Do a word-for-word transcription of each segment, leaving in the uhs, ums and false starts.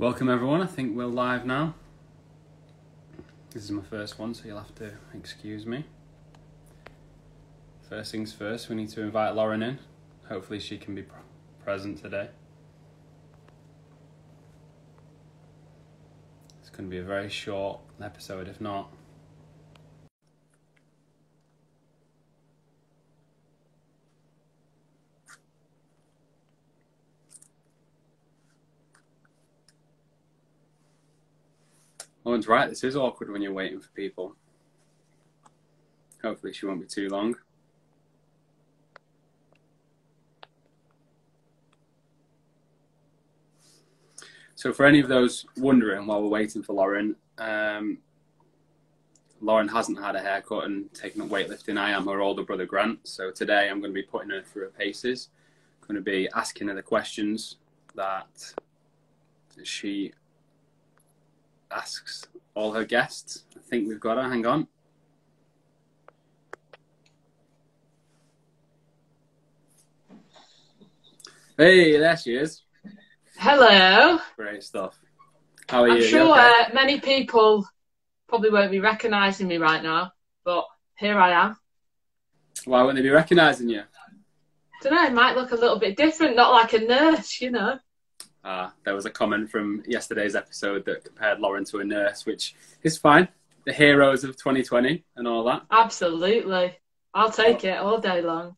Welcome everyone, I think we're live now. This is my first one, so you'll have to excuse me. First things first, we need to invite Lauren in. Hopefully she can be pr present today. It's going to be a very short episode, if not. Lauren's right, this is awkward when you're waiting for people. Hopefully she won't be too long. So for any of those wondering while we're waiting for Lauren, um, Lauren hasn't had a haircut and taken up weightlifting. I am her older brother, Grant. So today I'm going to be putting her through her paces. I'm going to be asking her the questions that she asks all her guests. I think we've got her. Hang on. Hey, there she is. Hello. Great stuff. How are you? I'm sure okay? uh, many people probably won't be recognising me right now, but here I am. Why wouldn't they be recognising you? I don't know, it might look a little bit different, not like a nurse, you know. Uh, there was a comment from yesterday's episode that compared Lauren to a nurse, which is fine. The heroes of twenty twenty and all that. Absolutely. I'll take it all day long.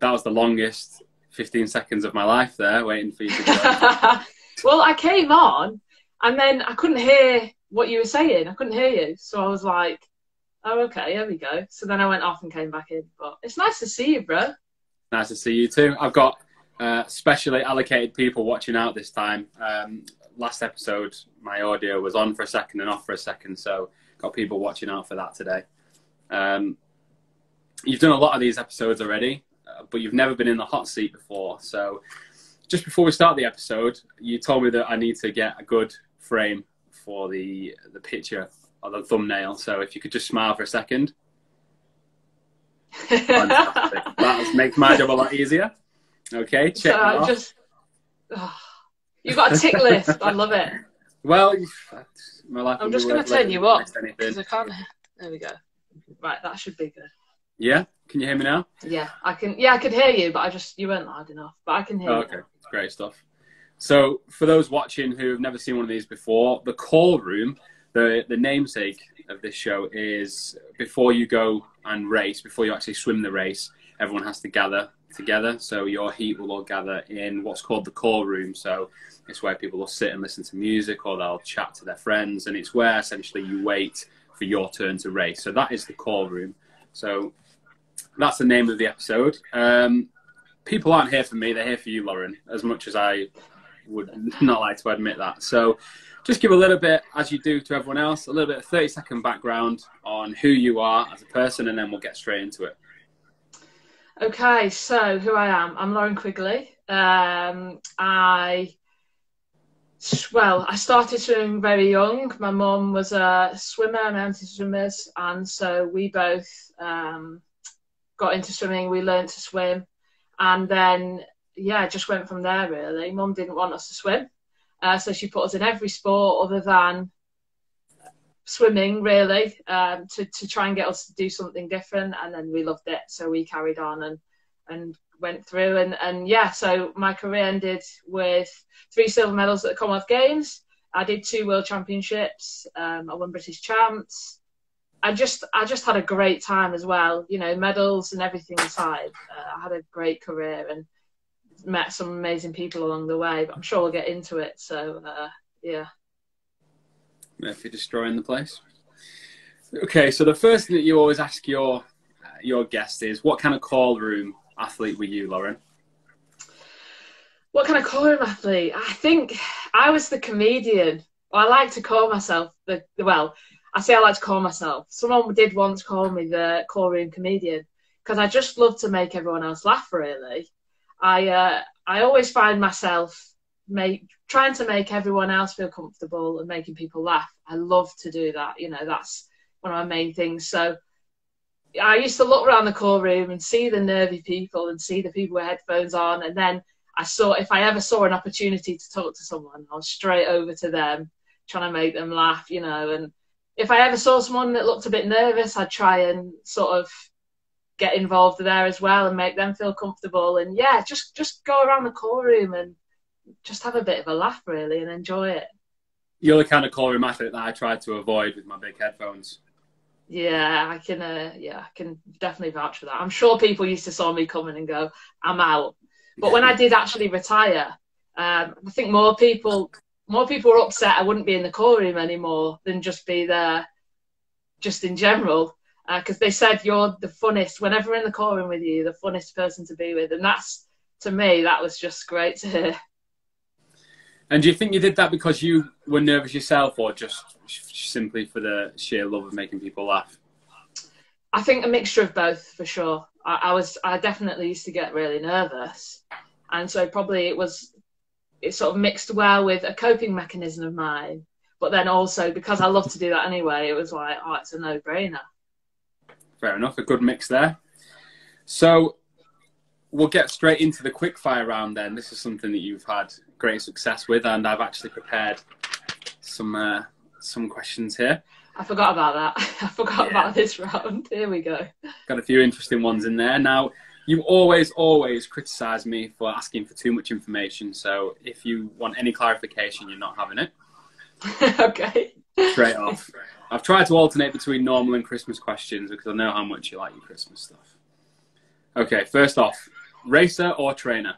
That was the longest fifteen seconds of my life there, waiting for you to go. Well, I came on and then I couldn't hear what you were saying. I couldn't hear you. So I was like, oh, okay, here we go. So then I went off and came back in. But it's nice to see you, bro. Nice to see you too. I've got... Uh, specially allocated people watching out this time. Um, last episode, my audio was on for a second and off for a second, so got people watching out for that today. Um, you've done a lot of these episodes already, uh, but you've never been in the hot seat before. So just before we start the episode, you told me that I need to get a good frame for the, the picture or the thumbnail. So if you could just smile for a second. Fantastic. That makes my job a lot easier. Okay, check so that just, oh, you've got a tick list. I love it. Well, my life I'm just going to turn you up because I can't. There we go. Right, that should be good. Yeah, can you hear me now? Yeah, I can. Yeah, I could hear you, but I just you weren't loud enough. But I can hear. Oh, okay, you now. Great stuff. So, for those watching who have never seen one of these before, the Call Room, the the namesake of this show, is before you go and race, before you actually swim the race, everyone has to gather together. So your heat will all gather in what's called the Call Room. So it's where people will sit and listen to music, or they'll chat to their friends, and it's where essentially you wait for your turn to race. So that is the Call Room. So that's the name of the episode. Um, people aren't here for me, they're here for you, Lauren, as much as I would not like to admit that. So just give a little bit, as you do to everyone else, a little bit of thirty second background on who you are as a person, and then we'll get straight into it. Okay, so who I am, I'm Lauren Quigley. Um, I, well, I started swimming very young. My mum was a swimmer, mountain swimmers, and so we both um, got into swimming. We learned to swim, and then, yeah, just went from there, really. Mum didn't want us to swim, uh, so she put us in every sport other than swimming, really, um, to, to try and get us to do something different, and then we loved it, so we carried on and and went through, and and yeah, so my career ended with three silver medals at the Commonwealth Games. I did two World Championships, um, I won British Champs. I just I just had a great time as well, you know, medals and everything aside. Uh, I had a great career and met some amazing people along the way, but I'm sure we'll get into it, so uh, yeah. If you're destroying the place. Okay, so the first thing that you always ask your uh, your guest is, what kind of Call Room athlete were you, Lauren? What kind of Call Room athlete? I think I was the comedian. I like to call myself the, well, I say I like to call myself. Someone did once call me the Call Room comedian because I just love to make everyone else laugh, really. I, uh, I always find myself Make, trying to make everyone else feel comfortable and making people laugh. I love to do that, you know, that's one of my main things. So I used to look around the Call Room and see the nervy people and see the people with headphones on, and then I saw, if I ever saw an opportunity to talk to someone, I was straight over to them, trying to make them laugh, you know. And if I ever saw someone that looked a bit nervous, I'd try and sort of get involved there as well and make them feel comfortable. And yeah, just, just go around the call room and just have a bit of a laugh, really, and enjoy it. You're the kind of call room athlete that I try to avoid with my big headphones. Yeah, I can. Uh, yeah, I can definitely vouch for that. I'm sure people used to saw me coming and go, "I'm out." But when I did actually retire, um, I think more people, more people were upset I wouldn't be in the call room anymore than just be there, just in general, because uh, they said you're the funnest. Whenever in the call room with you, you're the funnest person to be with, and that's, to me, that was just great to hear. And do you think you did that because you were nervous yourself, or just simply for the sheer love of making people laugh? I think a mixture of both, for sure. I, I was, I definitely used to get really nervous, and so probably it was, it sort of mixed well with a coping mechanism of mine. But then also because I love to do that anyway, it was like, oh, it's a no-brainer. Fair enough, a good mix there. So we'll get straight into the quickfire round then. This is something that you've had great success with, and I've actually prepared some uh, some questions here. I forgot about that. I forgot yeah. about this round. Here we go. Got a few interesting ones in there. Now, you always, always criticise me for asking for too much information, so if you want any clarification, you're not having it. Okay. Straight off. I've tried to alternate between normal and Christmas questions because I know how much you like your Christmas stuff. Okay, first off, racer or trainer?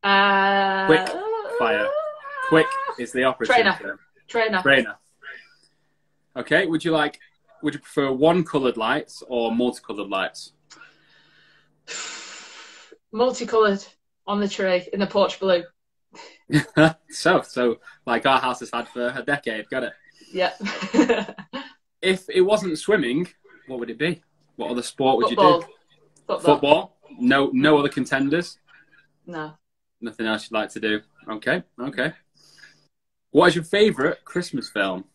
Uh, Quick fire. Quick is the operative Trainer. Term. Trainer. Trainer. Okay, would you like, would you prefer one coloured lights or multicoloured lights? Multicoloured on the tree in the porch blue. so, so like our house has had for a decade, got it? Yep. If it wasn't swimming, what would it be? What other sport would Football. you do? Football. Football? No, no other contenders? No. Nothing else you'd like to do? Okay, okay. What is your favourite Christmas film?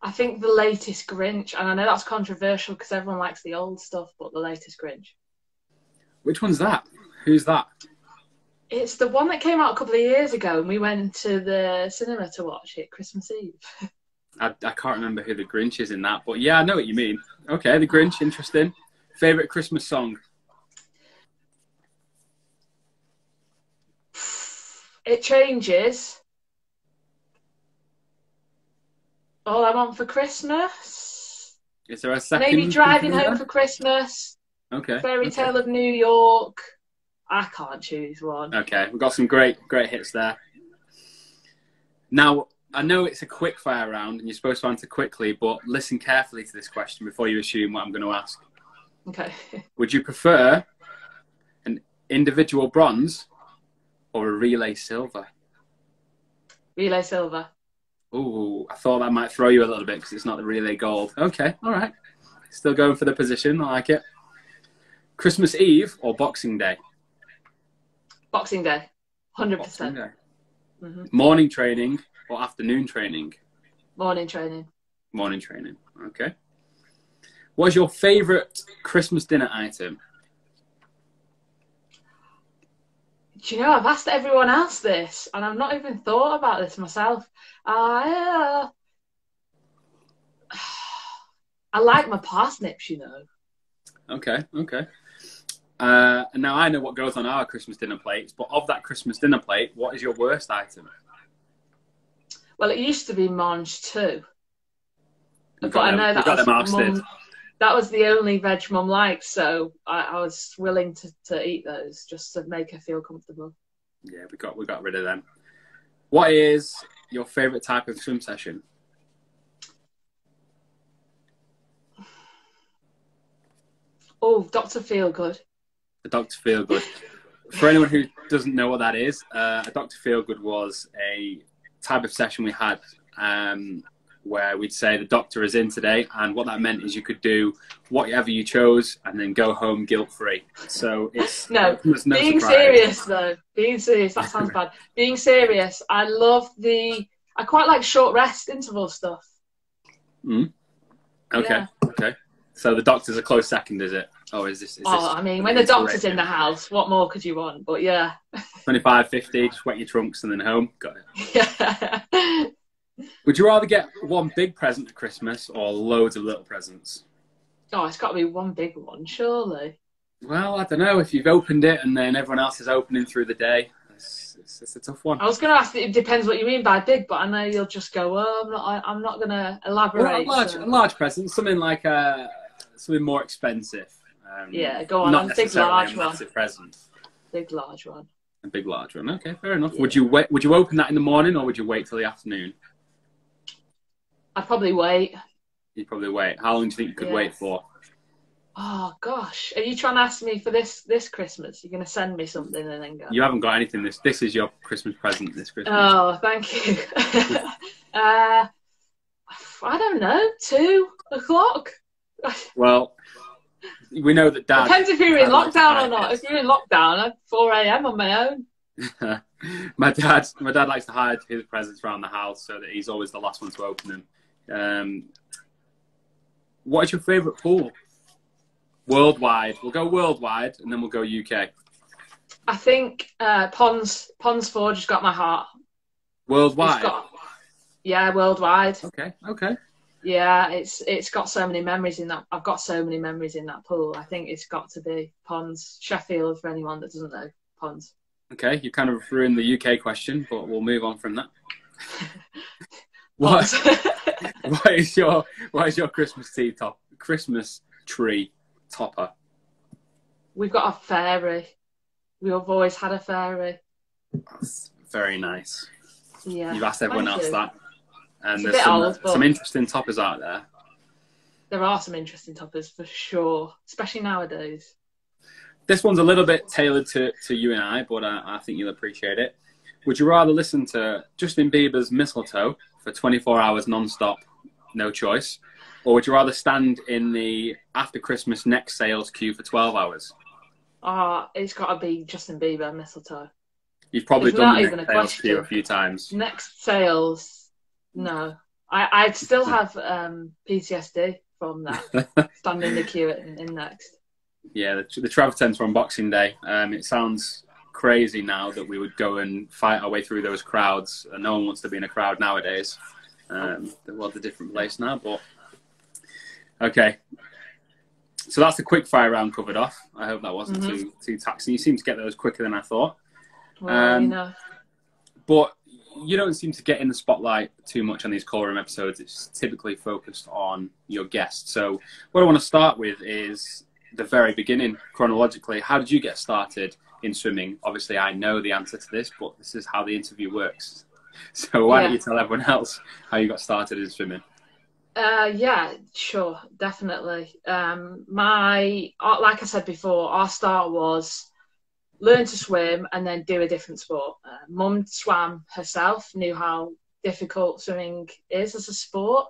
I think the latest Grinch. And I know that's controversial because everyone likes the old stuff, but the latest Grinch. Which one's that? Who's that? It's the one that came out a couple of years ago and we went to the cinema to watch it Christmas Eve. I, I can't remember who the Grinch is in that, but yeah, I know what you mean. Okay, the Grinch, interesting. Favourite Christmas song? It changes. All I Want for Christmas. Is there a second? Maybe Driving Home for Christmas. Okay. Fairy Tale okay. of New York. I can't choose one. Okay, we've got some great, great hits there. Now, I know it's a quick fire round and you're supposed to answer quickly, but listen carefully to this question before you assume what I'm going to ask. Okay. Would you prefer an individual bronze or a relay silver? Relay silver. Ooh, I thought that might throw you a little bit because it's not the relay gold. Okay, all right. Still going for the position. I like it. Christmas Eve or Boxing Day? Boxing Day. one hundred percent. Boxing Day. Mm-hmm. Morning training or afternoon training? Morning training. Morning training. Okay. What is your favourite Christmas dinner item? Do you know, I've asked everyone else this, and I've not even thought about this myself. I, uh, I like my parsnips, you know. Okay, okay. Uh, and now I know what goes on our Christmas dinner plates, but of that Christmas dinner plate, what is your worst item? Well, it used to be mange too, but them, I know that was, mum, that was the only veg mum liked, so I, I was willing to, to eat those just to make her feel comfortable. Yeah, we got, we got rid of them. What is your favourite type of swim session? Oh, Doctor Feelgood. The Doctor Feelgood. For anyone who doesn't know what that is, uh, a Doctor Feelgood was a type of session we had um, where we'd say the doctor is in today, and what that meant is you could do whatever you chose and then go home guilt-free. So it's no, no being surprise. serious though being serious that sounds bad being serious I love the I quite like short rest interval stuff. mm. okay yeah. okay So the doctor's a close second, is it? Oh, is this? Is oh, this I mean, when the doctor's in the house, what more could you want? But yeah. twenty-five, fifty, just wet your trunks and then home. Got it. Yeah. Would you rather get one big present at Christmas or loads of little presents? Oh, it's got to be one big one, surely. Well, I don't know. If you've opened it and then everyone else is opening through the day, it's, it's, it's a tough one. I was going to ask, it depends what you mean by big, but I know you'll just go, oh, I'm not, I'm not going to elaborate. Well, a large, so. a large present, something like a, something more expensive. Um, yeah, go on, not a big, large a one. Present. Big, large one. A big, large one. Okay, fair enough. Yeah. Would you wait, Would you open that in the morning or would you wait till the afternoon? I'd probably wait. You'd probably wait. How long do you think you could yeah. wait for? Oh, gosh. Are you trying to ask me for this this Christmas? You're going to send me something and then go? You haven't got anything. This this is your Christmas present this Christmas. Oh, thank you. uh, I don't know. Two o'clock? Well, we know that Dad... Depends if you're in lockdown or not. If you're in lockdown, I'm four a m on my own. my dad my dad likes to hide his presents around the house so that he's always the last one to open them. Um, what is your favourite pool? Worldwide. We'll go worldwide and then we'll go U K. I think uh, Ponds Ponds Forge has got my heart. Worldwide? Got, yeah, worldwide. Okay, okay. Yeah, it's it's got so many memories in that. I've got so many memories in that pool. I think it's got to be Ponds. Sheffield, for anyone that doesn't know, Ponds. Okay, you kind of ruined the U K question, but we'll move on from that. What? what is your What is your Christmas tea top? Christmas tree topper. We've got a fairy. We've always had a fairy. That's very nice. Yeah. You've asked everyone Thank else you. that, and it's there's some, old, some interesting toppers out there. There are some interesting toppers for sure, especially nowadays. This one's a little bit tailored to, to you and I, but uh, I think you'll appreciate it. Would you rather listen to Justin Bieber's Mistletoe for twenty-four hours non-stop, no choice, or would you rather stand in the after Christmas next sales queue for twelve hours? Ah, oh, it's got to be Justin Bieber Mistletoe. You've probably it's done the next sales question. queue a few times. Next sales, no. I, I'd still have um, P T S D from that, standing the queue in, in next. Yeah, the, the travel tents were on Boxing Day. Um, it sounds crazy now that we would go and fight our way through those crowds. No one wants to be in a crowd nowadays. Um, the world's a different place now, but... Okay. So that's the quick fire round covered off. I hope that wasn't mm-hmm. too, too taxing. You seem to get those quicker than I thought. Well, um, you know. But you don't seem to get in the spotlight too much on these Call Room episodes. It's typically focused on your guests. So what I want to start with is... the very beginning, chronologically, how did you get started in swimming? Obviously, I know the answer to this, but this is how the interview works. So why yeah. don't you tell everyone else how you got started in swimming? Uh, yeah, sure, definitely. Um, my, like I said before, our start was learn to swim and then do a different sport. Uh, Mum swam herself, knew how difficult swimming is as a sport.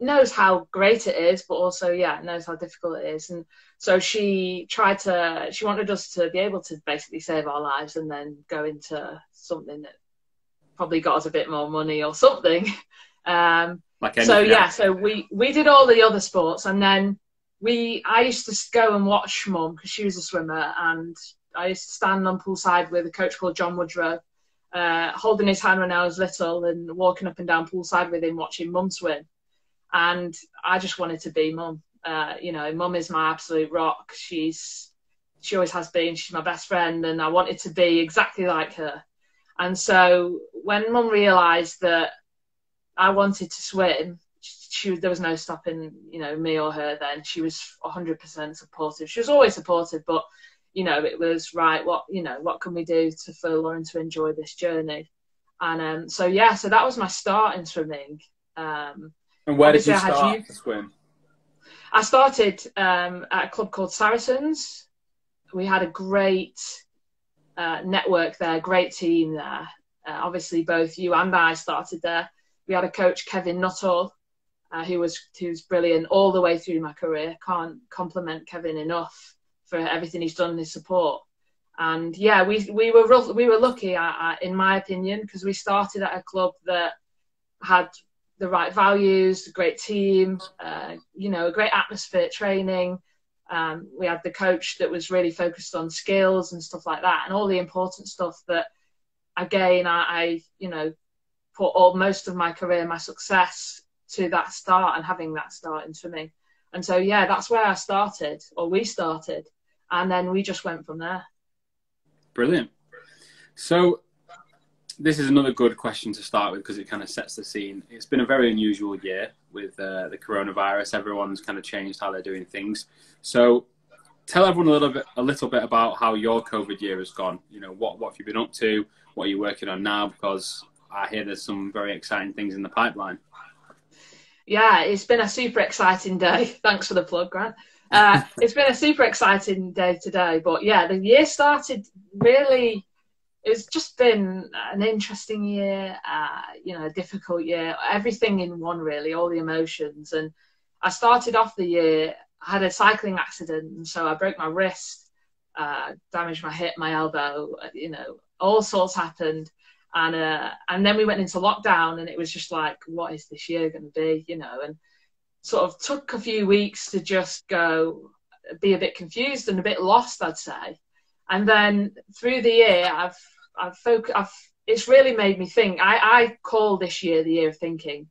Knows how great it is, but also, yeah, knows how difficult it is. And so she tried to, she wanted us to be able to basically save our lives and then go into something that probably got us a bit more money or something. Um, like so, yeah, else. so we, we did all the other sports. And then we, I used to go and watch Mum because she was a swimmer. And I used to stand on poolside with a coach called John Woodrow, uh, holding his hand when I was little and walking up and down poolside with him, watching Mum swim. And I just wanted to be Mum. Uh, you know, Mum is my absolute rock. She's, she always has been. She's my best friend, and I wanted to be exactly like her. And so when Mum realised that I wanted to swim, she, there was no stopping, you know, me or her then. She was one hundred percent supportive. She was always supportive, but, you know, it was, right, what, you know, what can we do to, for Lauren to enjoy this journey? And um, so, yeah, so that was my start in swimming. Um And where Obviously did you start you... to swim? I started um, at a club called Saracens. We had a great uh, network there, great team there. Uh, obviously, both you and I started there. We had a coach, Kevin Nuttall, uh, who was who's brilliant all the way through my career. Can't compliment Kevin enough for everything he's done and his support. And yeah, we we were rough, we were lucky, I, I, in my opinion, because we started at a club that had the right values, a great team, uh, you know, a great atmosphere, training. Um, we had the coach that was really focused on skills and stuff like that, and all the important stuff that, again, I, I you know, put all, most of my career, my success to that start and having that start in swimming. And so, yeah, that's where I started, or we started, and then we just went from there. Brilliant. So this is another good question to start with because it kind of sets the scene. It's been a very unusual year with uh, the coronavirus. Everyone's kind of changed how they're doing things. So tell everyone a little bit, a little bit about how your COVID year has gone. You know, what, what have you been up to? What are you working on now? Because I hear there's some very exciting things in the pipeline. Yeah, it's been a super exciting day. Thanks for the plug, Grant. Uh, it's been a super exciting day today. But yeah, the year started really, it's just been an interesting year, uh, you know, a difficult year, everything in one really, all the emotions. And I started off the year, I had a cycling accident. And so I broke my wrist, uh, damaged my hip, my elbow, you know, all sorts happened. And uh, and then we went into lockdown, and it was just like, what is this year going to be, you know? And sort of took a few weeks to just go, be a bit confused and a bit lost, I'd say. And then through the year, I've I've, foc I've it's really made me think. I I call this year the year of thinking,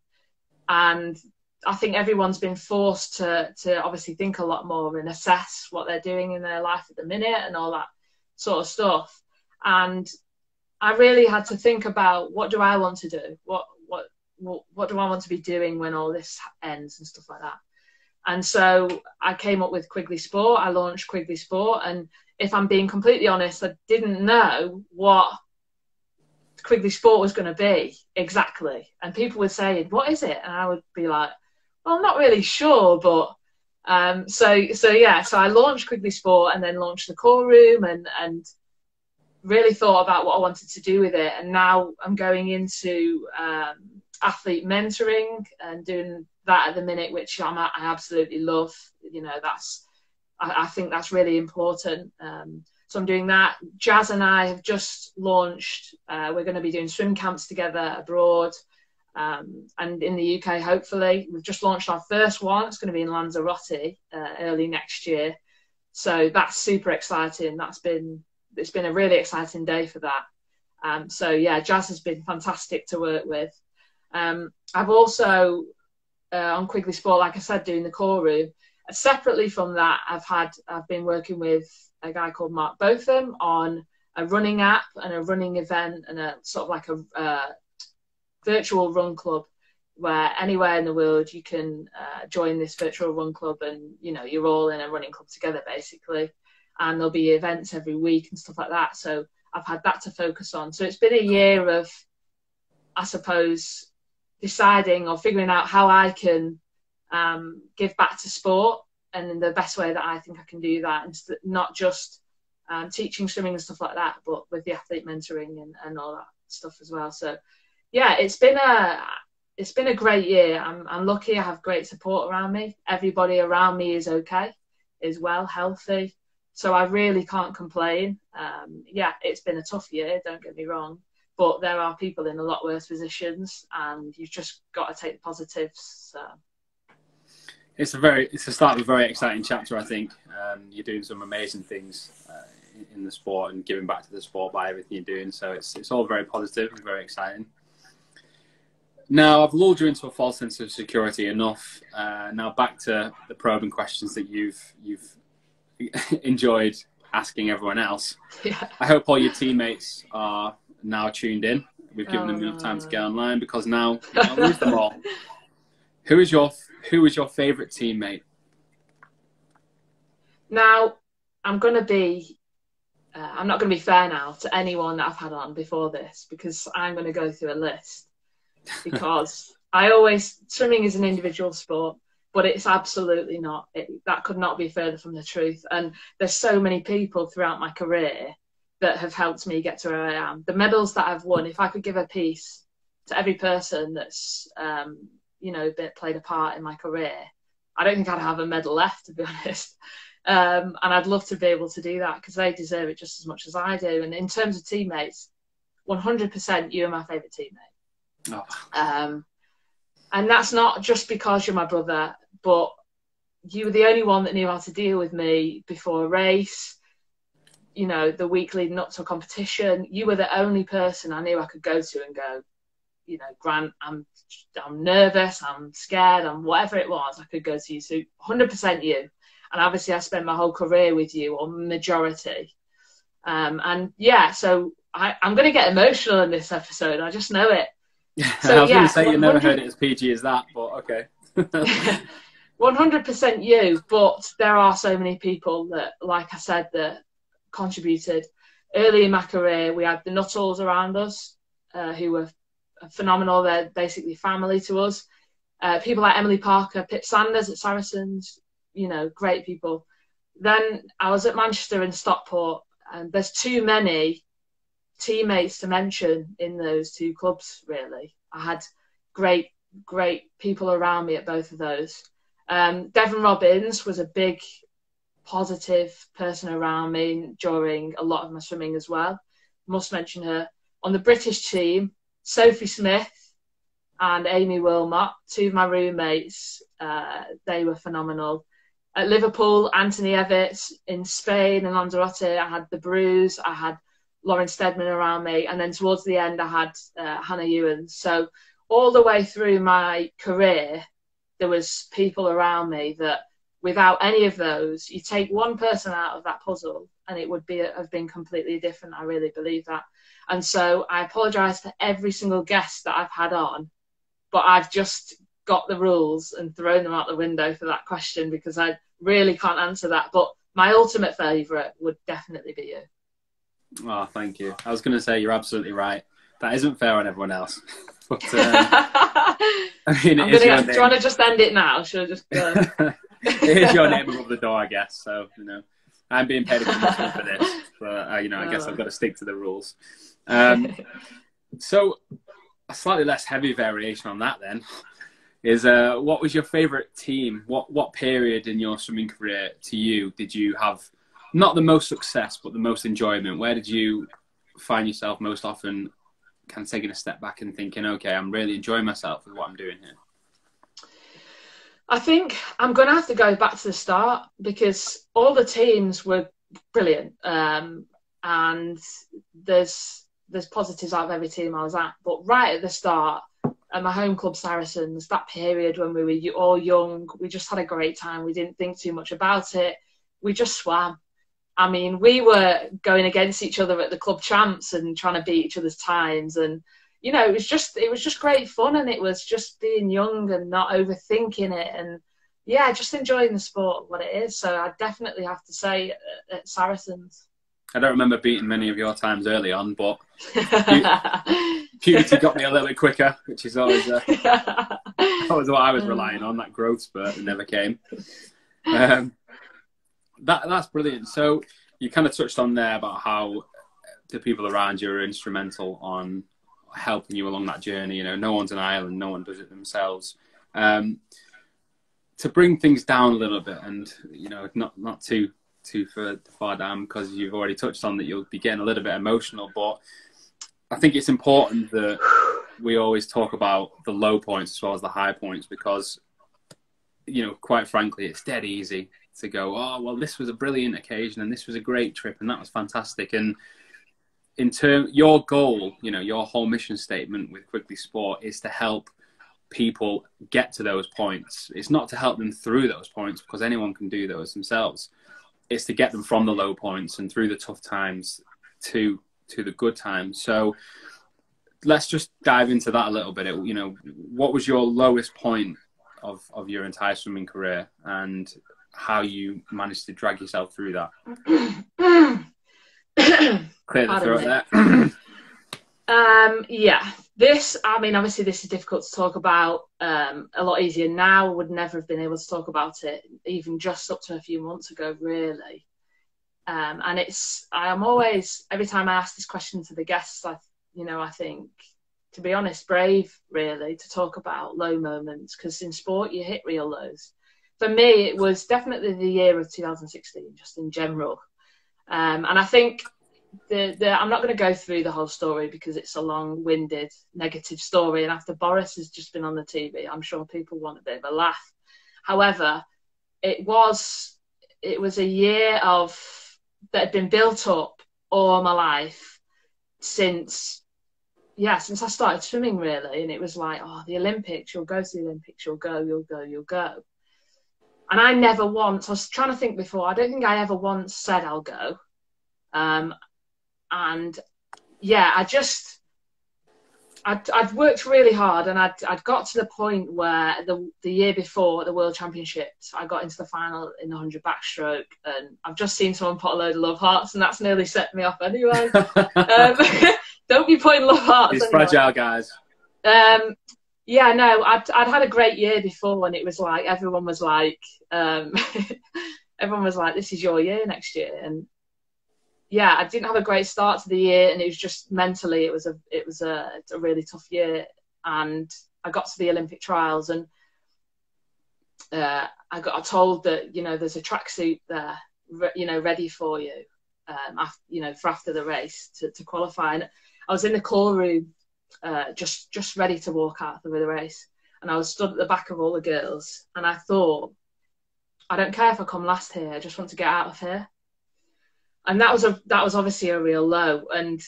and I think everyone's been forced to to obviously think a lot more and assess what they're doing in their life at the minute and all that sort of stuff. And I really had to think about, what do I want to do? What, what, what, what do I want to be doing when all this ends and stuff like that? And so I came up with Quigley Sport. I launched Quigley Sport. And if I'm being completely honest, I didn't know what Quigley Sport was going to be exactly. And people were saying, what is it? And I would be like, well, I'm not really sure, but um, so, so yeah, so I launched Quigley Sport and then launched the Call Room and, and, really thought about what I wanted to do with it. And now I'm going into um, athlete mentoring and doing that at the minute, which I'm, I absolutely love. You know, that's, I, I think that's really important. Um, so I'm doing that. Jazz and I have just launched, uh, we're going to be doing swim camps together abroad um, and in the U K, hopefully. We've just launched our first one. It's going to be in Lanzarote uh, early next year. So that's super exciting. That's been, it's been a really exciting day for that. Um, so yeah, Jazz has been fantastic to work with. Um, I've also, uh, on Quigley Sport, like I said, doing the Call Room. Uh, separately from that, I've had, I've been working with a guy called Mark Botham on a running app and a running event and a sort of like a uh, virtual run club where anywhere in the world you can uh, join this virtual run club and, you know, you're all in a running club together basically. And there'll be events every week and stuff like that. So I've had that to focus on. So it's been a year of, I suppose, deciding or figuring out how I can um, give back to sport and in the best way that I think I can do that. And not just um, teaching swimming and stuff like that, but with the athlete mentoring and, and all that stuff as well. So yeah, it's been a, it's been a great year. I'm, I'm lucky. I have great support around me. Everybody around me is okay, is well, healthy. So I really can't complain. Um, yeah, it's been a tough year, don't get me wrong, but there are people in a lot worse positions and you've just got to take the positives. So. It's a very, it's the start of a very exciting chapter, I think. Um, you're doing some amazing things uh, in, in the sport and giving back to the sport by everything you're doing. So it's, it's all very positive and very exciting. Now, I've lulled you into a false sense of security enough. Uh, now back to the probing questions that you've, you've, enjoyed asking everyone else. Yeah. I hope all your teammates are now tuned in. We've given oh, them enough time to get online because now I'll lose them all. Who is your who is your favourite teammate? Now I'm gonna be uh, I'm not gonna be fair now to anyone that I've had on before this because I'm gonna go through a list because I always swimming is an individual sport. But it's absolutely not. It, that could not be further from the truth. And there's so many people throughout my career that have helped me get to where I am. The medals that I've won, if I could give a piece to every person that's, um, you know, been, played a part in my career, I don't think I'd have a medal left, to be honest. Um, and I'd love to be able to do that because they deserve it just as much as I do. And in terms of teammates, one hundred percent you are my favourite teammate. Oh. Um, And that's not just because you're my brother, but you were the only one that knew how to deal with me before a race, you know, the week leading up to a competition. You were the only person I knew I could go to and go, you know, Grant, I'm I'm nervous, I'm scared, I'm whatever it was, I could go to you. So one hundred percent you. And obviously I spent my whole career with you, or majority. Um, and yeah, so I, I'm going to get emotional in this episode. I just know it. So, I was yeah, going to say you never heard it as P G as that, but okay. one hundred percent you, but there are so many people that, like I said, that contributed. Early in my career, we had the Nuttalls around us, uh, who were phenomenal. They're basically family to us. Uh, people like Emily Parker, Pitt Sanders at Saracens, you know, great people. Then I was at Manchester and Stockport, and there's too many teammates to mention in those two clubs, really. I had great, great people around me at both of those. Um, Devon Robbins was a big positive person around me during a lot of my swimming as well. Must mention her. On the British team, Sophie Smith and Amy Wilmot, two of my roommates, uh, they were phenomenal. At Liverpool, Anthony Evitts. In Spain and Lanzarote, I had the Bruise, I had Lauren Steadman around me, and then towards the end I had uh, Hannah Ewan. So all the way through my career, there was people around me that without any of those, you take one person out of that puzzle and it would be have been completely different. I really believe that. And so I apologise to every single guest that I've had on, but I've just got the rules and thrown them out the window for that question because I really can't answer that. But my ultimate favourite would definitely be you. Oh, thank you. I was going to say you're absolutely right. That isn't fair on everyone else. But, um, I mean, it is gonna, do you want to just end it now? Should I just? Uh... It is your name above the door, I guess. So you know, I'm being paid a commission for this. But uh, you know, I guess I've got to stick to the rules. Um, so a slightly less heavy variation on that then is uh, what was your favourite team? What what period in your swimming career to you did you have? Not the most success, but the most enjoyment. Where did you find yourself most often kind of taking a step back and thinking, okay, I'm really enjoying myself with what I'm doing here? I think I'm going to have to go back to the start because all the teams were brilliant. Um, and there's, there's positives out of every team I was at. But right at the start, at my home club Saracens, that period when we were all young, we just had a great time. We didn't think too much about it. We just swam. I mean, we were going against each other at the club champs and trying to beat each other's times. And, you know, it was just it was just great fun. And it was just being young and not overthinking it. And, yeah, just enjoying the sport, what it is. So I definitely have to say at, at Saracens. I don't remember beating many of your times early on, but puberty got me a little bit quicker, which is always, uh, always what I was relying on, that growth spurt that never came. Um That, that's brilliant. So you kind of touched on there about how the people around you are instrumental on helping you along that journey. You know, no one's an island, no one does it themselves. Um, to bring things down a little bit and, you know, not, not too, too far down because you've already touched on that you'll be getting a little bit emotional, but I think it's important that we always talk about the low points as well as the high points because, you know, quite frankly, it's dead easy to go, oh, well, this was a brilliant occasion and this was a great trip and that was fantastic. And in term, your goal, you know, your whole mission statement with Quigley Sport is to help people get to those points. It's not to help them through those points because anyone can do those themselves. It's to get them from the low points and through the tough times to to the good times. So let's just dive into that a little bit. It, you know, what was your lowest point of, of your entire swimming career and how you managed to drag yourself through that? Clear the throat there. um, yeah, this, I mean, obviously this is difficult to talk about, um, a lot easier now. I would never have been able to talk about it, even just up to a few months ago, really. Um, and it's, I am always, every time I ask this question to the guests, I, you know, I think, to be honest, brave, really, to talk about low moments, because in sport you hit real lows. For me, it was definitely the year of two thousand sixteen, just in general. Um, and I think the, the I'm not going to go through the whole story because it's a long-winded, negative story. And after Boris has just been on the T V, I'm sure people want a bit of a laugh. However, it was it was a year of that had been built up all my life since, yeah, since I started swimming, really. And it was like, oh, the Olympics, you'll go to the Olympics, you'll go, you'll go, you'll go. And I never once, I was trying to think before, I don't think I ever once said I'll go. Um, and yeah, I just, I'd, I'd worked really hard, and I'd, I'd got to the point where the, the year before the World Championships, I got into the final in the one hundred backstroke, and I've just seen someone put a load of love hearts, and that's nearly set me off anyway. um, don't be putting love hearts. It's anyway. Fragile, guys. Um, Yeah, no, I'd, I'd had a great year before, and it was like, everyone was like, um, everyone was like, this is your year next year. And yeah, I didn't have a great start to the year, and it was just mentally, it was a, it was a, a really tough year. And I got to the Olympic trials, and uh, I got told that, you know, there's a tracksuit there, re you know, ready for you, um, after, you know, for after the race to, to qualify. And I was in the call room, Uh, just just ready to walk out of the race, and I was stood at the back of all the girls, and I thought, I don't care if I come last here, I just want to get out of here. And that was a that was obviously a real low. And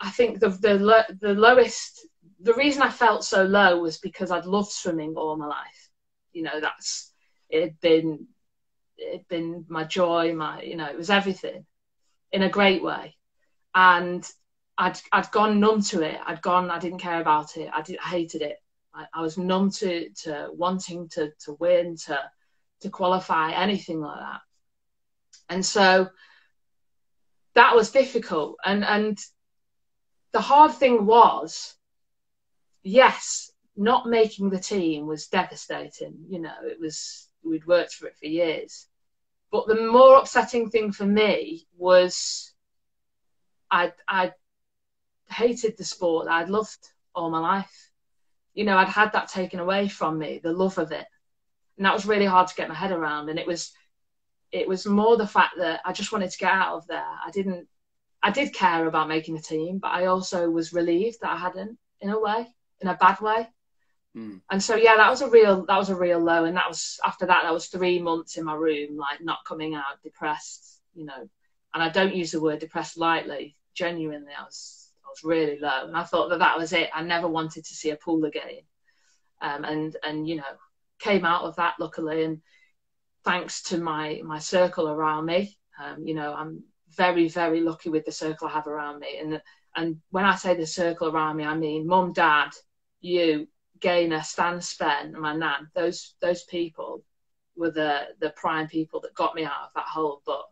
I think the the, lo the lowest the reason I felt so low was because I'd loved swimming all my life. You know, that's it had been it had been my joy, my you know it was everything, in a great way. And I'd, I'd gone numb to it. I'd gone, I didn't care about it. I, did, I hated it. I, I was numb to, to wanting to, to win, to, to qualify, anything like that. And so that was difficult. And, and the hard thing was, yes, not making the team was devastating. You know, it was, we'd worked for it for years. But the more upsetting thing for me was I, I, hated the sport that I'd loved all my life. You know, I'd had that taken away from me, the love of it. And that was really hard to get my head around. And it was, it was more the fact that I just wanted to get out of there. I didn't, I did care about making the team, but I also was relieved that I hadn't, in a way, in a bad way. Mm. And so, yeah, that was a real, that was a real low. And that was, after that, that was three months in my room, like not coming out, depressed, you know, and I don't use the word depressed lightly. Genuinely, I was, was really low, and I thought that that was it. I never wanted to see a pool again, um, and and you know, came out of that luckily, and thanks to my my circle around me. Um, you know, I'm very very lucky with the circle I have around me, and and when I say the circle around me, I mean mum, dad, you, Gaynor, Stan, Spen, and my nan. Those those people were the the prime people that got me out of that hole. But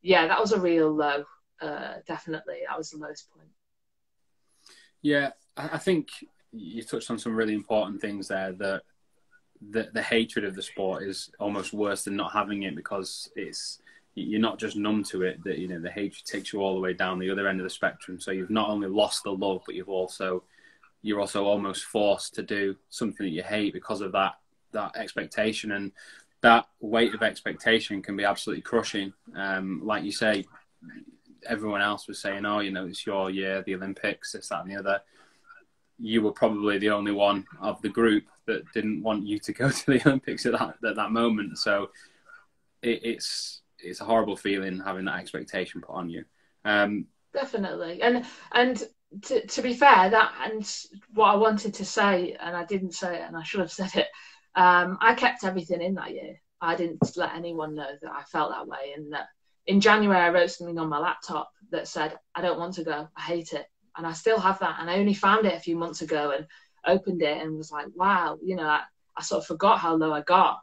yeah, that was a real low. Uh, definitely, that was the lowest point. Yeah, I think you touched on some really important things there, that the, the hatred of the sport is almost worse than not having it, because it's, you're not just numb to it, that, you know, the hatred takes you all the way down the other end of the spectrum. So you've not only lost the love, but you've also, you're also almost forced to do something that you hate because of that, that expectation. And that weight of expectation can be absolutely crushing. Um, like you say, everyone else was saying, oh, you know, it's your year, the Olympics, this, that, and the other. You were probably the only one of the group that didn't want you to go to the Olympics at that, at that moment. So it, it's, it's a horrible feeling having that expectation put on you. Um, Definitely. And, and to, to be fair, that, and what I wanted to say, and I didn't say it, and I should have said it, um, I kept everything in that year. I didn't let anyone know that I felt that way, and that, in January, I wrote something on my laptop that said, I don't want to go. I hate it. And I still have that. And I only found it a few months ago and opened it and was like, wow, you know, I, I sort of forgot how low I got.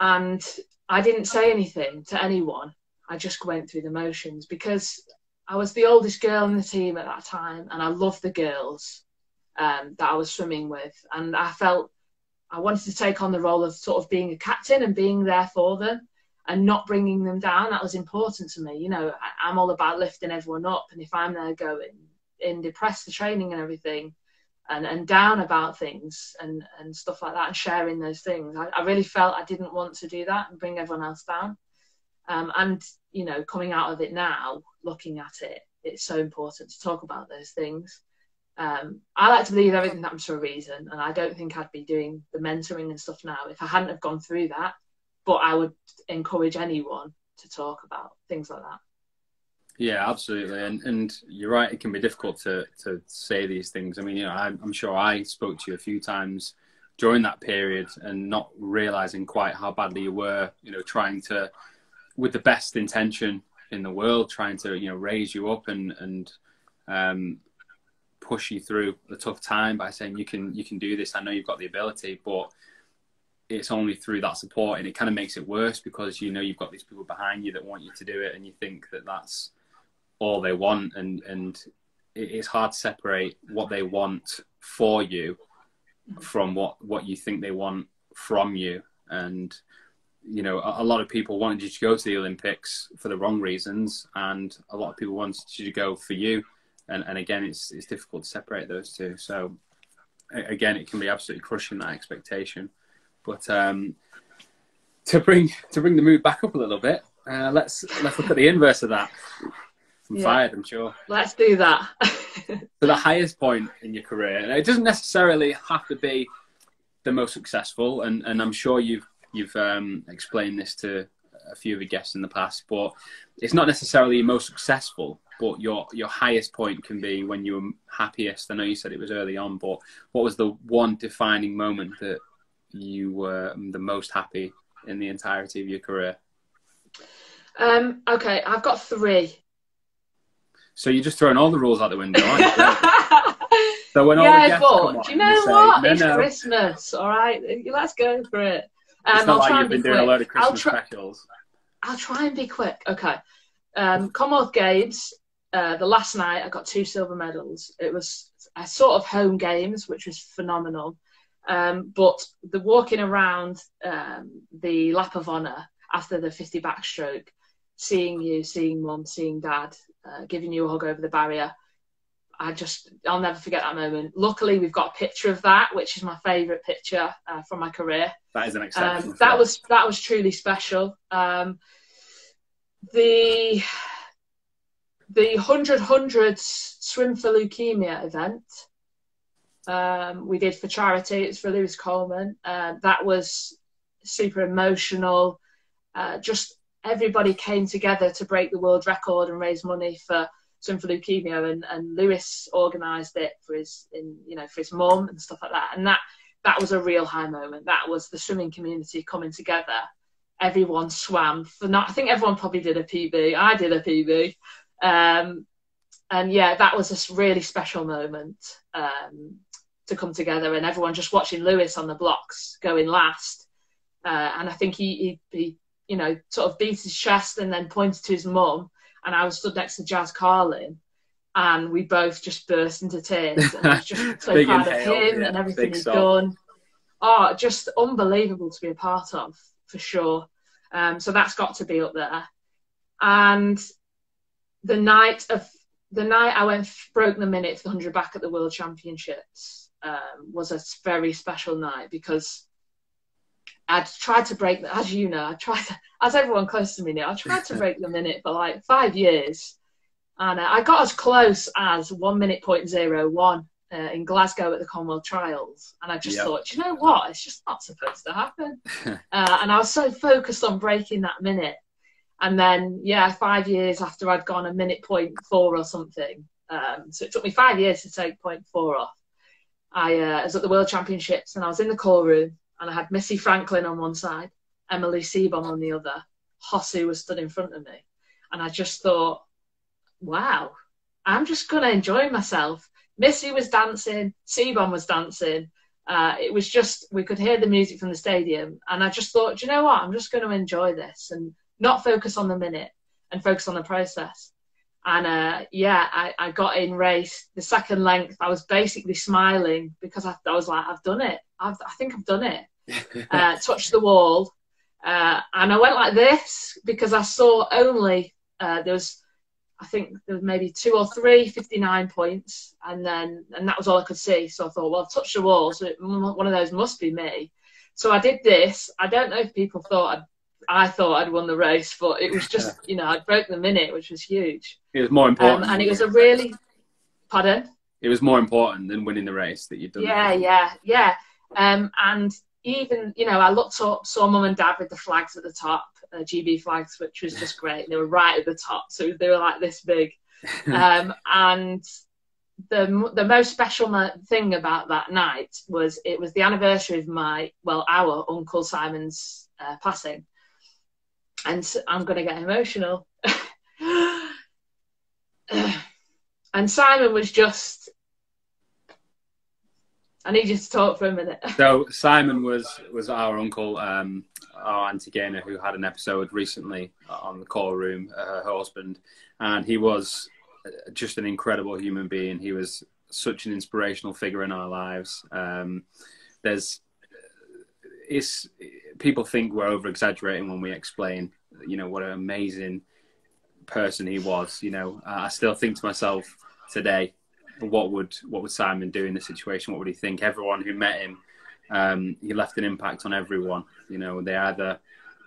And I didn't say anything to anyone. I just went through the motions because I was the oldest girl in the team at that time. And I loved the girls um, that I was swimming with. And I felt I wanted to take on the role of sort of being a captain and being there for them, and not bringing them down. That was important to me. You know, I, I'm all about lifting everyone up. And if I'm there going in depressed, the training and everything, and, and down about things and, and stuff like that, and sharing those things, I, I really felt I didn't want to do that and bring everyone else down. Um, and, you know, coming out of it now, looking at it, it's so important to talk about those things. Um, I like to believe everything happens for a reason, and I don't think I'd be doing the mentoring and stuff now if I hadn't have gone through that. But I would encourage anyone to talk about things like that. Yeah, absolutely. And and you're right, it can be difficult to, to say these things. I mean, you know, I'm, I'm sure I spoke to you a few times during that period and not realising quite how badly you were, you know, trying to, with the best intention in the world, trying to, you know, raise you up and, and um, push you through a tough time by saying, you can, you can do this. I know you've got the ability, but it's only through that support. And it kind of makes it worse because, you know, you've got these people behind you that want you to do it, and you think that that's all they want. And, and it's hard to separate what they want for you from what, what you think they want from you. And, you know, a, a lot of people wanted you to go to the Olympics for the wrong reasons, and a lot of people wanted you to go for you. And, and again, it's, it's difficult to separate those two. So again, it can be absolutely crushing, that expectation. But um, to bring, to bring the mood back up a little bit, uh, let's, let's look at the inverse of that. I'm yeah. fired, I'm sure. Let's do that. To the highest point in your career. And it doesn't necessarily have to be the most successful. And, and I'm sure you've, you've um, explained this to a few of your guests in the past, but it's not necessarily your most successful, but your, your highest point can be when you were happiest. I know you said it was early on, but what was the one defining moment that you were the most happy in the entirety of your career? Um, okay, I've got three. So you're just throwing all the rules out the window, aren't you? So when yeah, all the guests but do you know what? Say, no, it's no. Christmas, all right? Let's go for it. Um, it's not I'll like try you've been quick. doing a load of Christmas I'll specials. I'll try and be quick. Okay. Um, Commonwealth Games, uh, the last night I got two silver medals. It was a sort of home games, which was phenomenal. Um, but the walking around um, the lap of honour after the fifty backstroke, seeing you, seeing mum, seeing dad, uh, giving you a hug over the barrier, I just, I'll never forget that moment. Luckily, we've got a picture of that, which is my favourite picture uh, from my career. That is an exception. Um, that was that was truly special. Um, the the one hundred hundred Swim for Leukemia event um, we did for charity. It's for Lewis Coleman. Uh, that was super emotional. Uh, just everybody came together to break the world record and raise money for Swim for Leukemia, and, and Lewis organised it for his, in, you know, for his mum and stuff like that. And that, that was a real high moment. That was the swimming community coming together. Everyone swam for not, I think everyone probably did a P B. I did a P B. Um, and yeah, that was a really special moment um, to come together, and everyone just watching Lewis on the blocks going last. Uh, and I think he, he, he, you know, sort of beat his chest and then pointed to his mum. And I was stood next to Jazz Carlin, and we both just burst into tears. And I was just so proud of him yeah, and everything he's done. Oh, just unbelievable to be a part of, for sure. Um, so that's got to be up there. And the night of the night I went broke the minute for the hundred back at the World Championships um, was a very special night, because I'd tried to break, as you know, I tried to, as everyone close to me knew, I tried to break the minute for like five years. And I got as close as one minute point zero one uh, in Glasgow at the Commonwealth Trials. And I just yep. thought, you know what? It's just not supposed to happen. uh, and I was so focused on breaking that minute. And then, yeah, five years after I'd gone a minute point four or something. Um, so it took me five years to take point four off. I uh, was at the World Championships, and I was in the call room. And I had Missy Franklin on one side, Emily Seabom on the other. Hossu was stood in front of me. And I just thought, wow, I'm just going to enjoy myself. Missy was dancing, Seabom was dancing. Uh, it was just, we could hear the music from the stadium. And I just thought, do you know what? I'm just going to enjoy this and not focus on the minute and focus on the process. And uh, yeah, I, I got in race. The second length, I was basically smiling because I, I was like, I've done it. I've, I think I've done it. Uh, touched the wall. Uh, and I went like this because I saw only, uh, there was, I think there was maybe two or three fifty-nine points. And then, and that was all I could see. So I thought, well, I've touched the wall. So it, one of those must be me. So I did this. I don't know if people thought I'd I thought I'd won the race, but it was just, you know, I'd broken the minute, which was huge. It was more important. Um, and it was a really... Pardon? It was more important than winning the race that you'd done. Yeah, it. yeah, yeah. Um, and even, you know, I looked up, saw Mum and Dad with the flags at the top, uh, G B flags, which was just great. They were right at the top, so they were like this big. Um, and the the most special thing about that night was it was the anniversary of my, well, our Uncle Simon's uh, passing. And so I'm going to get emotional. And Simon was just... I need you to talk for a minute. So Simon was was our uncle, um, our auntie Gaynor, who had an episode recently on the Call Room, uh, her husband, and he was just an incredible human being. He was such an inspirational figure in our lives. Um, there's, it's people think we're over exaggerating when we explain, you know, what an amazing person he was. You know, I still think to myself today, what would what would Simon do in this situation? What would he think? Everyone who met him, um, he left an impact on everyone. You know, they either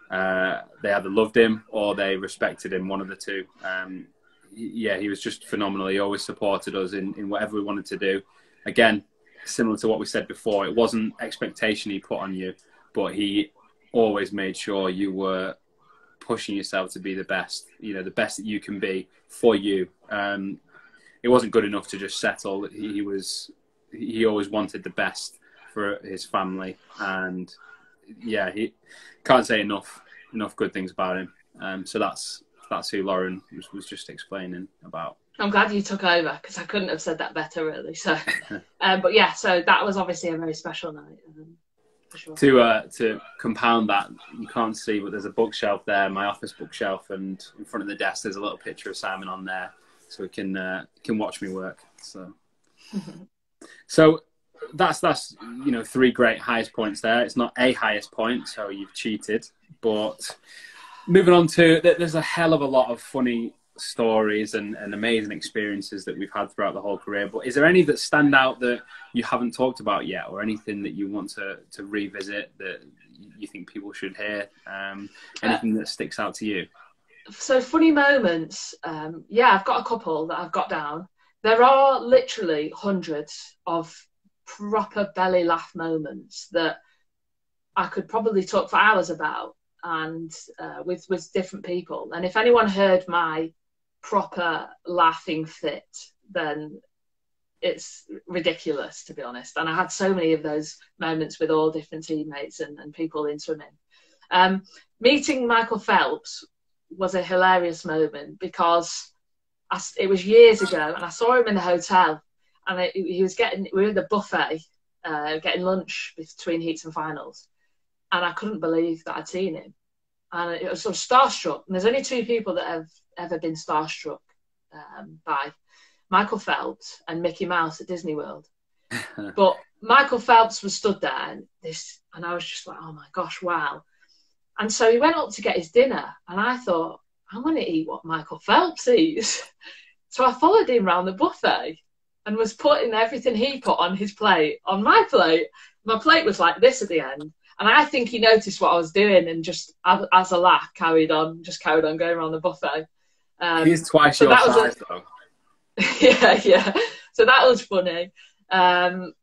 uh, they either loved him or they respected him. One of the two. Um, yeah, he was just phenomenal. He always supported us in in whatever we wanted to do. Again, similar to what we said before, it wasn't expectation he put on you, but he always made sure you were pushing yourself to be the best. You know, the best that you can be for you. Um, It wasn't good enough to just settle. He, he was, he always wanted the best for his family, and yeah, he can't say enough enough good things about him. Um, so that's that's who Lauren was, was just explaining about. I'm glad you took over because I couldn't have said that better, really. So, um, but yeah, so that was obviously a very special night. Um, for sure. To uh, to compound that, you can't see, but there's a bookshelf there, my office bookshelf, and in front of the desk there's a little picture of Simon on there. So he can uh, can watch me work. So, so that's that's you know three great highest points there. It's not a highest point, so you've cheated. But moving on to, there's a hell of a lot of funny stories and, and amazing experiences that we've had throughout the whole career. But is there any that stand out that you haven't talked about yet, or anything that you want to to revisit that you think people should hear? Um, anything that sticks out to you? So funny moments, um, yeah, I've got a couple that I've got down. There are literally hundreds of proper belly laugh moments that I could probably talk for hours about, and uh, with, with different people. And if anyone heard my proper laughing fit, then it's ridiculous, to be honest. And I had so many of those moments with all different teammates and, and people in swimming. Um, meeting Michael Phelps was a hilarious moment because I, it was years ago, and I saw him in the hotel, and it, he was getting, we were in the buffet, uh, getting lunch between heats and finals, and I couldn't believe that I'd seen him. And it was sort of starstruck, and there's only two people that have ever been starstruck um, by Michael Phelps and Mickey Mouse at Disney World. But Michael Phelps was stood there, and, this, and I was just like, oh my gosh, wow. And so he went up to get his dinner, and I thought, I'm going to eat what Michael Phelps eats. So I followed him round the buffet and was putting everything he put on his plate on my plate. My plate was like this at the end. And I think he noticed what I was doing and just, as a laugh, carried on, just carried on going around the buffet. Um, He's twice so your that size, was a... though. Yeah, yeah. So that was funny. Um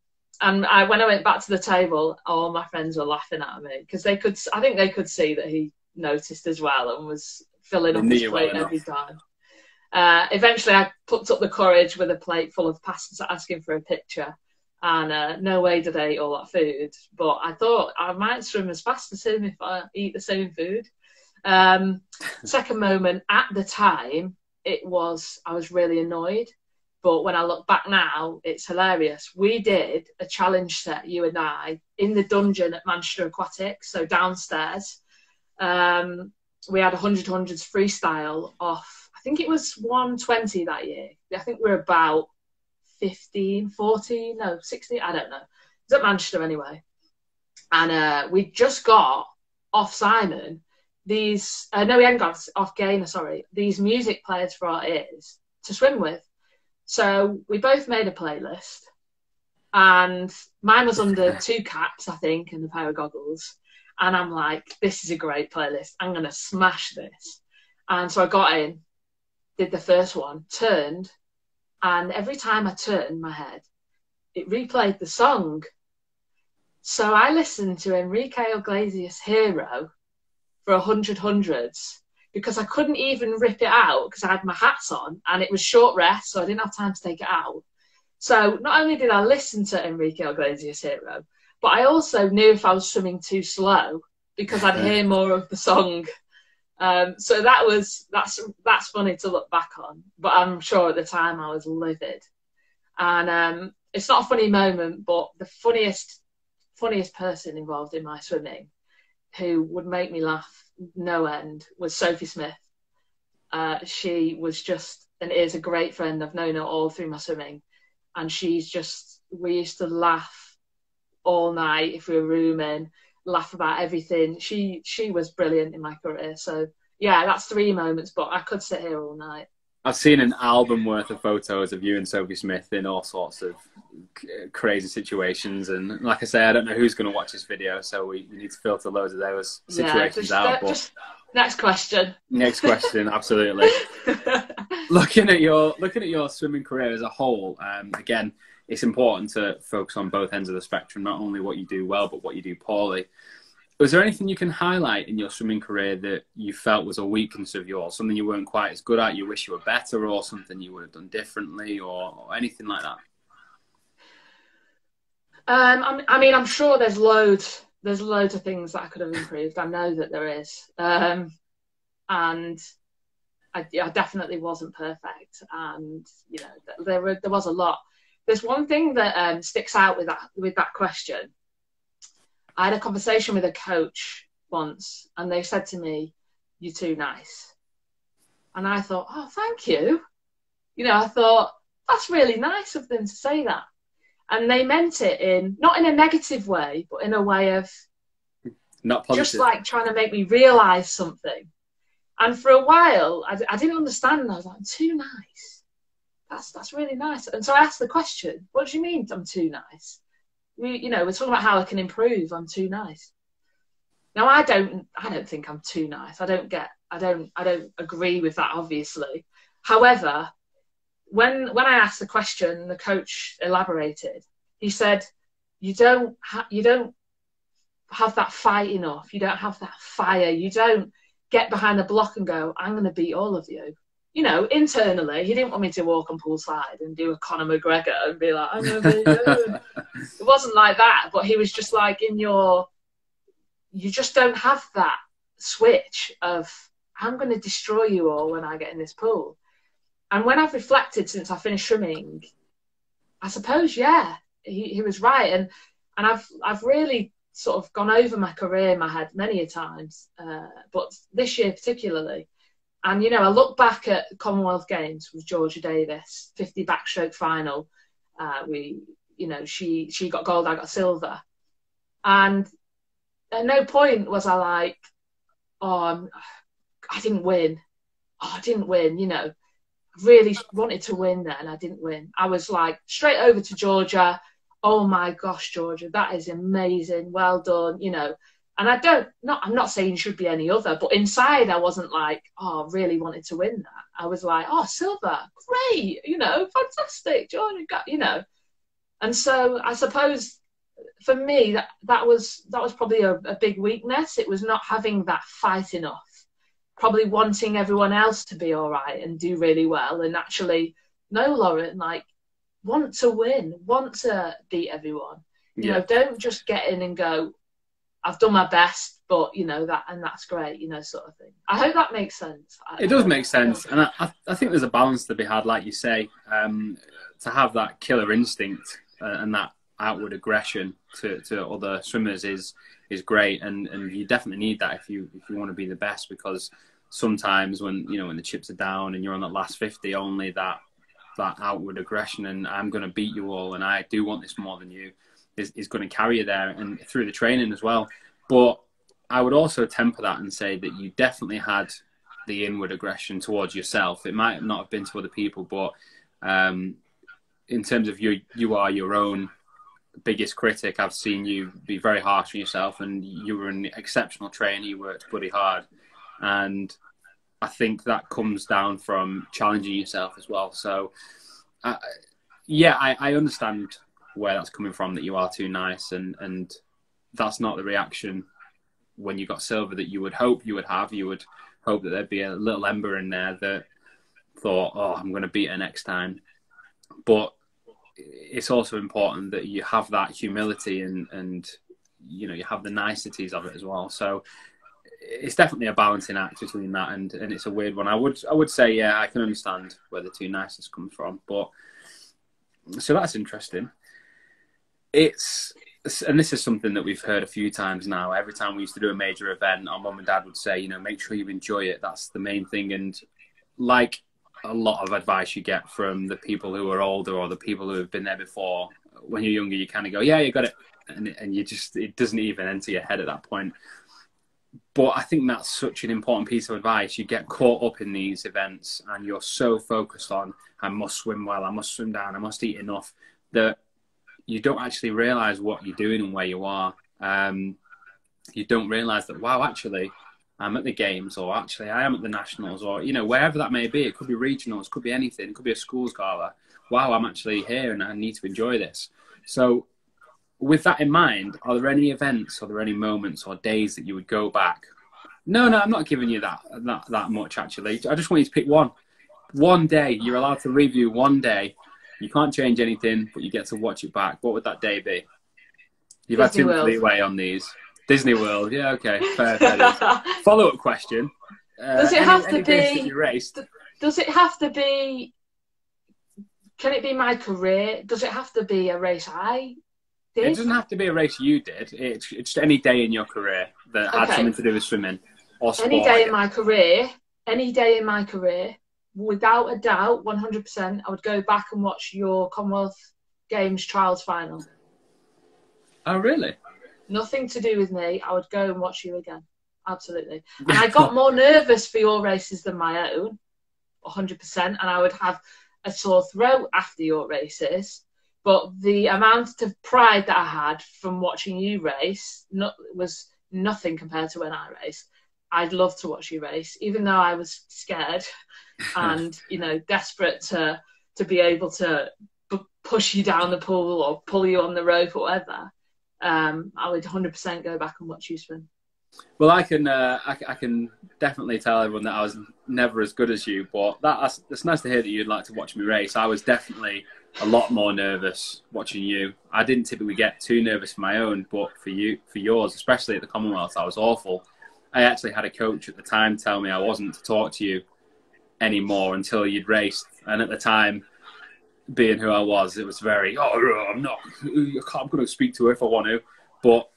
And I, when I went back to the table, all my friends were laughing at me because they could. I think they could see that he noticed as well and was filling up his plate every time. Uh, eventually, I plucked up the courage with a plate full of pastas, asking for a picture. And uh, no way did I eat all that food, but I thought I might swim as fast as him if I eat the same food. Um, second moment, at the time, it was I was really annoyed. But when I look back now, it's hilarious. We did a challenge set, you and I, in the dungeon at Manchester Aquatics, so downstairs. Um, we had one hundred hundreds freestyle off, I think it was one twenty that year. I think we were about fifteen, fourteen, no, sixteen, I don't know. It was at Manchester anyway. And uh, we just got off Simon these, uh, no, we hadn't got off Gaynor, sorry, these music players for our ears to swim with. So we both made a playlist, and mine was under two caps, I think, and a pair of goggles. And I'm like, this is a great playlist. I'm going to smash this. And so I got in, did the first one, turned, and every time I turned my head, it replayed the song. So I listened to Enrique Iglesias' Hero for a hundred hundreds, because I couldn't even rip it out because I had my hats on and it was short rest, so I didn't have time to take it out. So not only did I listen to Enrique Iglesias' Hero, but I also knew if I was swimming too slow because I'd hear more of the song. Um, so that was, that's, that's funny to look back on, but I'm sure at the time I was livid. And um, it's not a funny moment, but the funniest, funniest person involved in my swimming who would make me laugh no end was Sophie Smith. Uh, she was just, and is a great friend. I've known her all through my swimming, and she's just, we used to laugh all night if we were rooming, laugh about everything. She she was brilliant in my career. So yeah, that's three moments, but I could sit here all night. I've seen an album worth of photos of you and Sophie Smith in all sorts of crazy situations, and like I say, I don't know who's going to watch this video, so we need to filter loads of those situations yeah, just, out. But just, next question. Next question, absolutely. looking at your looking at your swimming career as a whole, um, again, it's important to focus on both ends of the spectrum, not only what you do well, but what you do poorly. Was there anything you can highlight in your swimming career that you felt was a weakness of yours, something you weren't quite as good at, you wish you were better, or something you would have done differently, or, or anything like that? Um, I'm, I mean, I'm sure there's loads, there's loads of things that I could have improved. I know that there is. Um, and I, I definitely wasn't perfect. And, you know, there, were, there was a lot. There's one thing that um, sticks out with that, with that question. I had a conversation with a coach once and they said to me, "You're too nice." And I thought, oh, thank you. You know, I thought, that's really nice of them to say that. And they meant it in, not in a negative way, but in a way of not positive. Just like trying to make me realise something. And for a while, I, I didn't understand. I was like, I'm too nice. That's, that's really nice. And so I asked the question, what do you mean I'm too nice? We, you know, we're talking about how I can improve. I'm too nice. Now, I don't, I don't think I'm too nice. I don't get, I don't, I don't agree with that, obviously. However, when, when I asked the question, the coach elaborated. He said, you don't, ha you don't have that fight enough. You don't have that fire. You don't get behind the block and go, I'm going to beat all of you. You know, internally, he didn't want me to walk on poolside and do a Conor McGregor and be like, I'm going to beat you. It wasn't like that, but he was just like, in your, you just don't have that switch of, I'm going to destroy you all when I get in this pool. And when I've reflected since I finished swimming, I suppose, yeah, he, he was right. And, and I've, I've really sort of gone over my career in my head many a times, uh, but this year particularly. And, you know, I look back at Commonwealth Games with Georgia Davis, fifty backstroke final. Uh, we, you know, she, she got gold, I got silver. And at no point was I like, oh, I'm, I didn't win. Oh, I didn't win, you know. I really wanted to win there and I didn't win. I was like, straight over to Georgia. Oh, my gosh, Georgia, that is amazing. Well done, you know. And I don't, not, I'm not saying should be any other, but inside I wasn't like, oh, I really wanted to win that. I was like, oh, silver, great, you know, fantastic, Jordan, you know. And so I suppose for me, that, that, was, that was probably a, a big weakness. It was not having that fight enough, probably wanting everyone else to be all right and do really well. And actually, no, Lauren, like, want to win, want to beat everyone. You yeah. know, don't just get in and go, I've done my best, but you know that, and that's great, you know, sort of thing. I hope that makes sense. I, it does make sense, and I, I think there's a balance to be had, like you say, um, to have that killer instinct uh, and that outward aggression to, to other swimmers is is great, and and you definitely need that if you if you want to be the best, because sometimes when you know when the chips are down and you're on that last fifty, only that that outward aggression and I'm going to beat you all, and I do want this more than you. Is, is going to carry you there, and through the training as well. But I would also temper that and say that you definitely had the inward aggression towards yourself. It might not have been to other people, but um, in terms of you, you are your own biggest critic. I've seen you be very harsh on yourself, and you were an exceptional trainer. You worked bloody hard, and I think that comes down from challenging yourself as well. So, uh, yeah, I, I understand where that's coming from, that you are too nice, and, and that's not the reaction when you got silver that you would hope you would have. You would hope that there'd be a little ember in there that thought, oh, I'm going to beat her next time. But it's also important that you have that humility and, and you know, you have the niceties of it as well. So it's definitely a balancing act between that, and, and it's a weird one. I would I would say, yeah, I can understand where the two niceness comes from. But so that's interesting. It's, and this is something that we've heard a few times now. Every time we used to do a major event, our mum and dad would say, you know, make sure you enjoy it. That's the main thing. And like a lot of advice you get from the people who are older or the people who have been there before, when you're younger, you kind of go, yeah, you got it. And, and you just, it doesn't even enter your head at that point. But I think that's such an important piece of advice. You get caught up in these events and you're so focused on, I must swim well, I must swim down, I must eat enough, that you don't actually realise what you're doing and where you are. Um, you don't realise that, wow, actually, I'm at the Games, or actually I am at the Nationals, or, you know, wherever that may be. It could be regionals, could be anything. It could be a school's gala. Wow, I'm actually here and I need to enjoy this. So with that in mind, are there any events, are there any moments or days that you would go back? No, no, I'm not giving you that, that, that much, actually. I just want you to pick one. One day. You're allowed to review one day. You can't change anything, but you get to watch it back. What would that day be? You've had too much leeway on these. Disney World, yeah, okay. Fair, fair. Follow-up question: uh, Does it have any, to any be? Raced? Does it have to be? Can it be my career? Does it have to be a race I did? It doesn't have to be a race you did. It's, it's any day in your career that okay. had something to do with swimming or sport. Any day in my career. Any day in my career, without a doubt, one hundred percent, I would go back and watch your Commonwealth Games trials final. Oh, really? Nothing to do with me. I would go and watch you again. Absolutely. And I got more nervous for your races than my own, one hundred percent. And I would have a sore throat after your races. But the amount of pride that I had from watching you race not, was nothing compared to when I raced. I'd love to watch you race, even though I was scared and, you know, desperate to, to be able to b push you down the pool or pull you on the rope or whatever. Um, I would one hundred percent go back and watch you swim. Well, I can, uh, I, I can definitely tell everyone that I was never as good as you, but that, that's, that's nice to hear that you'd like to watch me race. I was definitely a lot more nervous watching you. I didn't typically get too nervous for my own, but for you, for yours, especially at the Commonwealth, I was awful. I actually had a coach at the time tell me I wasn't to talk to you anymore until you'd raced, and at the time, being who I was, it was very, oh, I'm not, I'm going to speak to her if I want to. But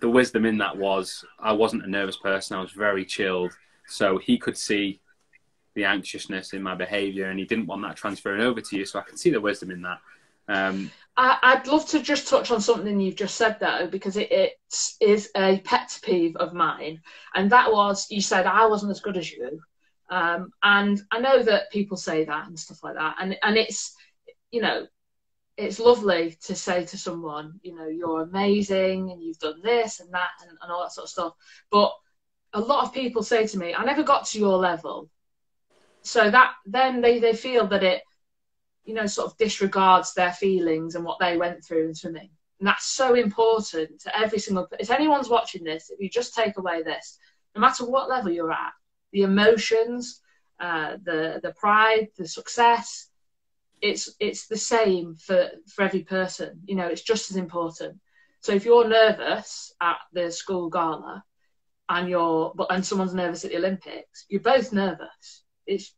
the wisdom in that was, I wasn't a nervous person. I was very chilled. So he could see the anxiousness in my behaviour, and he didn't want that transferring over to you. So I can see the wisdom in that. Um, I, I'd love to just touch on something you've just said, though, because it, it is a pet peeve of mine. And that was, you said, I wasn't as good as you. Um, and I know that people say that and stuff like that. And, and it's, you know, it's lovely to say to someone, you know, you're amazing and you've done this and that and, and all that sort of stuff. But a lot of people say to me, I never got to your level. So that then they, they feel that it, you know, sort of disregards their feelings and what they went through in swimming. And that's so important to every single, if anyone's watching this, if you just take away this, no matter what level you're at, the emotions, uh, the, the pride, the success, it's it's the same for for every person. You know, it's just as important. So if you're nervous at the school gala and you're but and someone's nervous at the Olympics, you're both nervous. It's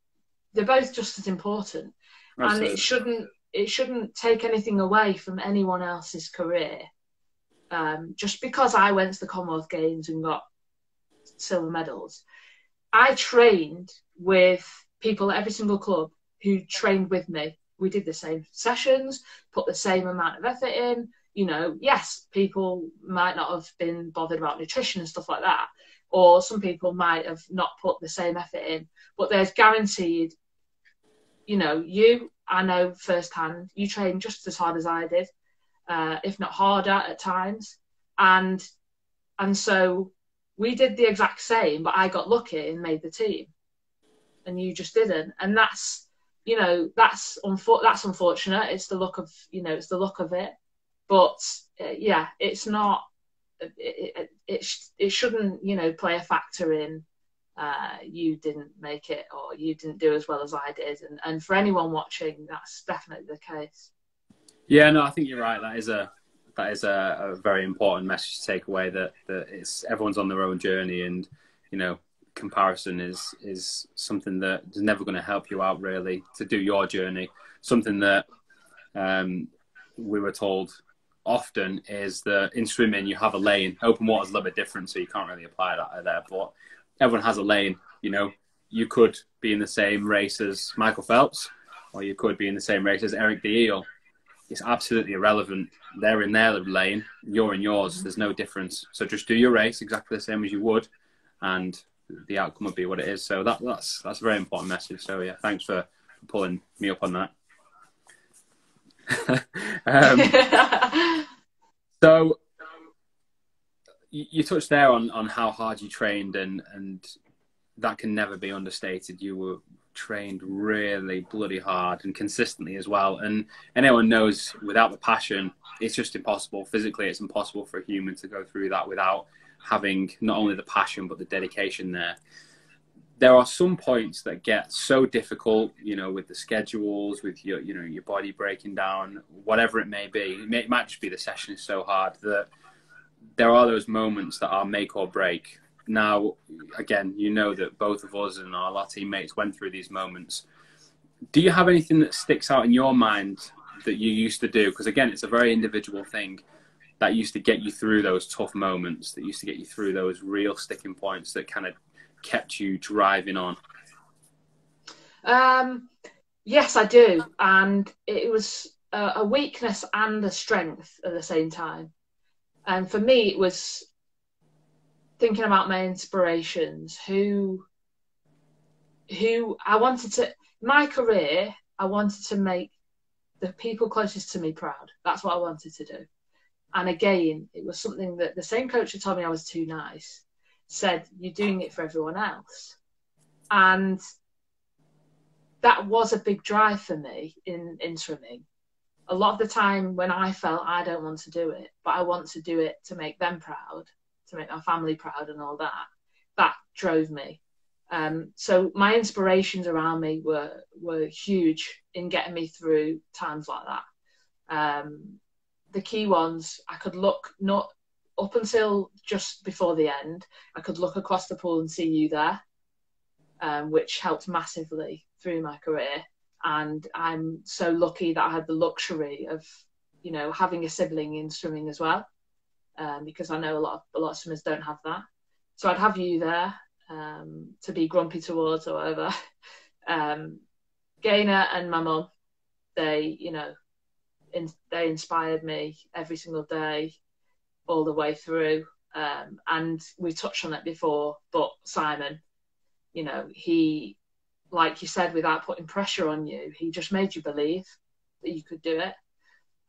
they're both just as important. Absolutely. And it shouldn't it shouldn't take anything away from anyone else's career. Um, just because I went to the Commonwealth Games and got silver medals, I trained with people at every single club who trained with me. We did the same sessions, put the same amount of effort in. You know, yes, people might not have been bothered about nutrition and stuff like that, or some people might have not put the same effort in, but there's guaranteed, you know, you, I know firsthand, you trained just as hard as I did. uh, if not harder at times. And and so we did the exact same, but I got lucky and made the team, and you just didn't. And that's, you know, that's unfor- that's unfortunate. It's the luck of, you know, it's the luck of it. But uh, yeah, it's not. It it, it, sh- it shouldn't, you know, play a factor in uh, you didn't make it or you didn't do as well as I did. And and for anyone watching, that's definitely the case. Yeah, no, I think you're right. That is a that is a, a very important message to take away. That that it's everyone's on their own journey, and you know, comparison is is something that is never going to help you out really to do your journey. Something that um, we were told often is that in swimming you have a lane. Open water is a little bit different, so you can't really apply that there. But everyone has a lane. You know, you could be in the same race as Michael Phelps, or you could be in the same race as Eric de Eel. It's absolutely irrelevant. They're in their lane. You're in yours. There's no difference. So just do your race exactly the same as you would, and the outcome would be what it is. So that, that's that's a very important message. So yeah, thanks for pulling me up on that. um, so you, you touched there on, on how hard you trained, and, and that can never be understated. You were trained really bloody hard and consistently as well. And anyone knows without the passion, it's just impossible. Physically, it's impossible for a human to go through that without having not only the passion, but the dedication there. There are some points that get so difficult, you know, with the schedules, with your, you know, your body breaking down, whatever it may be. It, may, it might just be the session is so hard that there are those moments that are make or break. Now, again, you know that both of us and all our teammates went through these moments. Do you have anything that sticks out in your mind that you used to do? Because again, it's a very individual thing that used to get you through those tough moments, that used to get you through those real sticking points that kind of kept you driving on? Um, yes, I do. And it was a, a weakness and a strength at the same time. And for me, it was thinking about my inspirations, who, who I wanted to, my career, I wanted to make the people closest to me proud. That's what I wanted to do. And again, it was something that the same coach who told me I was too nice said, you're doing it for everyone else. And that was a big drive for me in, in swimming. A lot of the time when I felt I don't want to do it, but I want to do it to make them proud, to make my family proud and all that, that drove me. Um, so my inspirations around me were were huge in getting me through times like that. Um, the key ones, I could look, not up until just before the end, I could look across the pool and see you there, um, which helped massively through my career. And I'm so lucky that I had the luxury of, you know, having a sibling in swimming as well, um, because I know a lot of, a lot of swimmers don't have that. So I'd have you there um, to be grumpy towards or whatever. um, Gaynor and my mum, they, you know, in, they inspired me every single day, all the way through. Um, and we touched on it before, but Simon, you know, he, like you said, without putting pressure on you, he just made you believe that you could do it.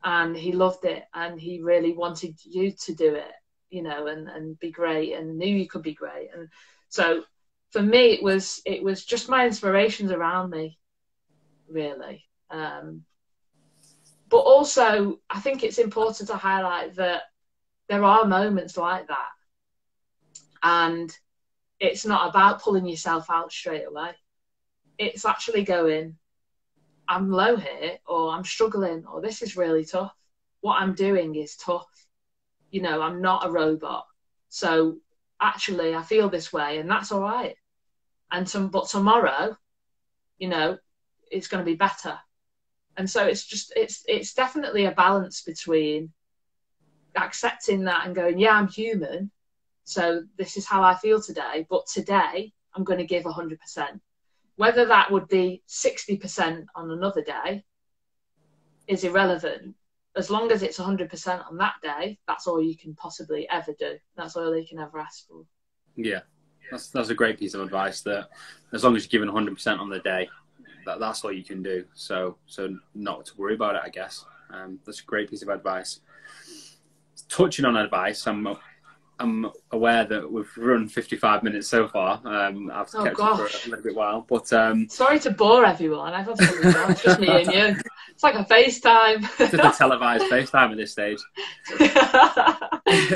And he loved it, and he really wanted you to do it, you know, and, and be great, and knew you could be great. And so for me, it was, it was just my inspirations around me, really. Um, but also, I think it's important to highlight that there are moments like that, and it's not about pulling yourself out straight away. It's actually going, I'm low here, or I'm struggling, or this is really tough. What I'm doing is tough. You know, I'm not a robot. So actually I feel this way, and that's all right. And some, but tomorrow, you know, it's going to be better. And so it's just, it's, it's definitely a balance between accepting that and going, yeah, I'm human, so this is how I feel today, but today I'm going to give one hundred percent. Whether that would be sixty percent on another day is irrelevant. As long as it's one hundred percent on that day, that's all you can possibly ever do. That's all they can ever ask for. Yeah, that's that's a great piece of advice, that as long as you're giving one hundred percent on the day, that, that's all you can do. So so not to worry about it, I guess. Um, that's a great piece of advice. Touching on advice, I'm I'm aware that we've run fifty-five minutes so far. Um, I've oh, kept gosh. it for a little bit while, but um, sorry to bore everyone. I've obviously done just me and you. It's like a FaceTime. Did a televised FaceTime at this stage.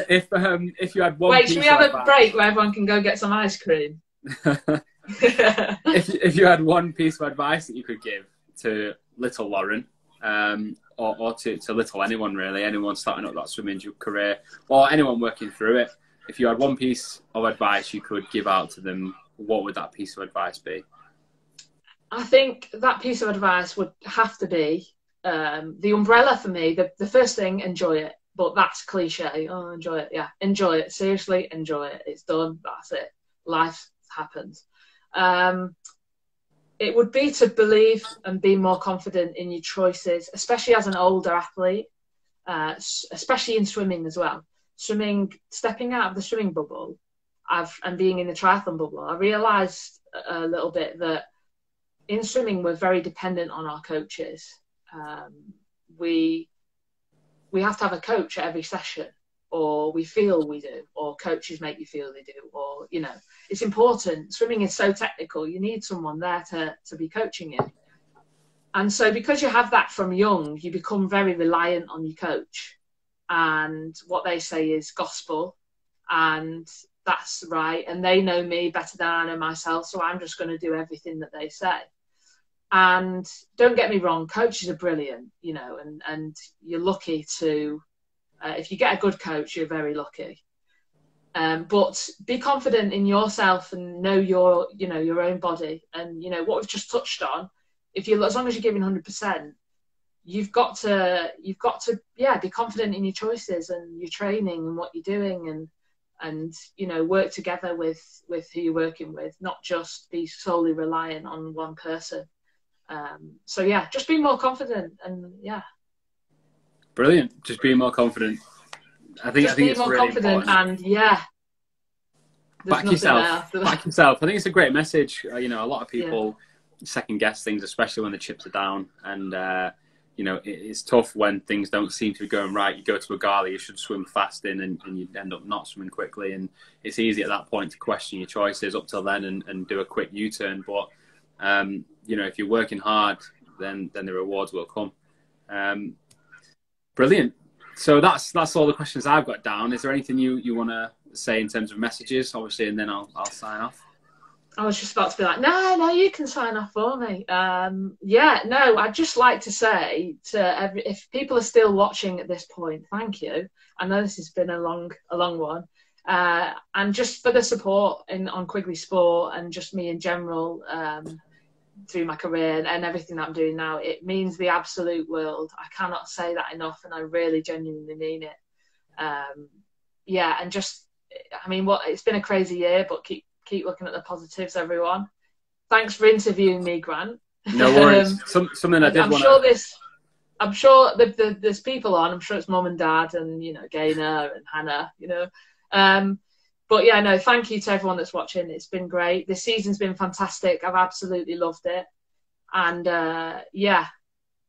if um, if you had one. Wait, piece should we have advice... a break where everyone can go get some ice cream? if if you had one piece of advice that you could give to little Lauren, um. Or, or to, to little anyone, really, anyone starting up that swimming career, or anyone working through it, if you had one piece of advice you could give out to them, what would that piece of advice be? I think that piece of advice would have to be, um, the umbrella for me, the, the first thing, enjoy it. But that's cliche. Oh, enjoy it. Yeah, enjoy it. Seriously, enjoy it. It's done. That's it. Life happens. Um, It would be to believe and be more confident in your choices, especially as an older athlete, uh, especially in swimming as well. Swimming, stepping out of the swimming bubble I've, and being in the triathlon bubble, I realised a little bit that in swimming we're very dependent on our coaches. Um, we, we have to have a coach at every session, or we feel we do, or coaches make you feel they do, or, you know, it's important. Swimming is so technical. You need someone there to, to be coaching you. And so because you have that from young, you become very reliant on your coach. And what they say is gospel. And that's right. And they know me better than I know myself, so I'm just going to do everything that they say. And don't get me wrong, coaches are brilliant, you know, and, and you're lucky to... Uh, if you get a good coach, you're very lucky. Um, but be confident in yourself and know your, you know, your own body. And, you know, what we've just touched on, if you, as long as you're giving one hundred percent, you've got to, you've got to, yeah, be confident in your choices and your training and what you're doing, and, and, you know, work together with, with who you're working with, not just be solely reliant on one person. Um, so yeah, just be more confident and yeah. Brilliant. Just being more confident. I think, Just I think it's more really confident important. And yeah. Back yourself. Back yourself. I think it's a great message. You know, a lot of people yeah. second guess things, especially when the chips are down. And, uh, you know, it, it's tough when things don't seem to be going right. You go to a gala, you should swim fast in and, and you end up not swimming quickly. And it's easy at that point to question your choices up till then and, and do a quick U-turn. But, um, you know, if you're working hard, then, then the rewards will come. Um, Brilliant. So that's that's all the questions I've got down. Is there anything you, you want to say in terms of messages, obviously, and then I'll, I'll sign off? I was just about to be like, no, no, you can sign off for me. Um, yeah, no, I'd just like to say to every, if people are still watching at this point, thank you. I know this has been a long, a long one. Uh, and just for the support in on Quigley Sport and just me in general, um, through my career and everything that I'm doing now, it means the absolute world. I cannot say that enough, and I really genuinely mean it. Um, yeah, and just, I mean, what it's been a crazy year, but keep keep looking at the positives, everyone. Thanks for interviewing me, Grant. No worries. um, Some, something I did I'm wanna... sure this. I'm sure the, the, there's people on. I'm sure it's mum and dad, and you know, Gaynor and Hannah. You know. Um, But yeah, no, thank you to everyone that's watching. It's been great. This season's been fantastic. I've absolutely loved it. And uh, yeah,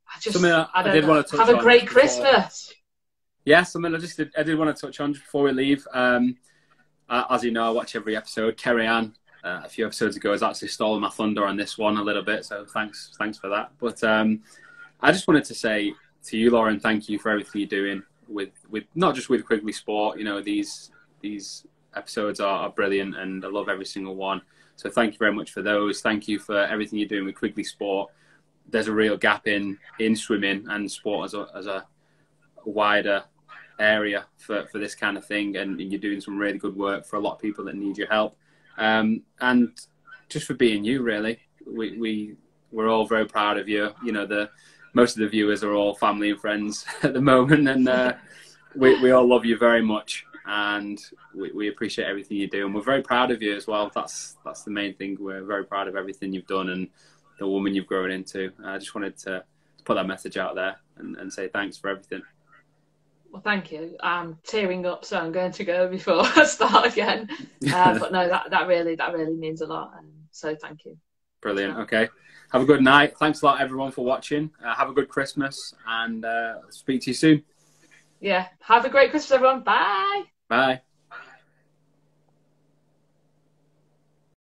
I just I, I did know, want to touch have on a great before. Christmas. Yes, I mean, I just did, I did want to touch on just before we leave. Um, uh, as you know, I watch every episode. Kerry-Ann, uh, a few episodes ago, has actually stolen my thunder on this one a little bit. So thanks, thanks for that. But um, I just wanted to say to you, Lauren, thank you for everything you're doing with with not just with Quigley Sport. You know, these these. episodes are, are brilliant, and I love every single one, so thank you very much for those. Thank you for everything you're doing with Quigley Sport. There's a real gap in in swimming and sport as a, as a wider area for, for this kind of thing, and you're doing some really good work for a lot of people that need your help, um, and just for being you, really. We, we, we're all very proud of you. You know, the most of the viewers are all family and friends at the moment, and uh, we, we all love you very much. And we, we appreciate everything you do, and we're very proud of you as well. That's that's the main thing. We're very proud of everything you've done and the woman you've grown into. I just wanted to put that message out there and, and say thanks for everything. Well, thank you. I'm tearing up, so I'm going to go before I start again. Uh, but no, that, that really that really means a lot. And so thank you. Brilliant. Yeah. Okay. Have a good night. Thanks a lot, everyone, for watching. Uh, have a good Christmas, and uh, speak to you soon. Yeah. Have a great Christmas, everyone. Bye. Bye.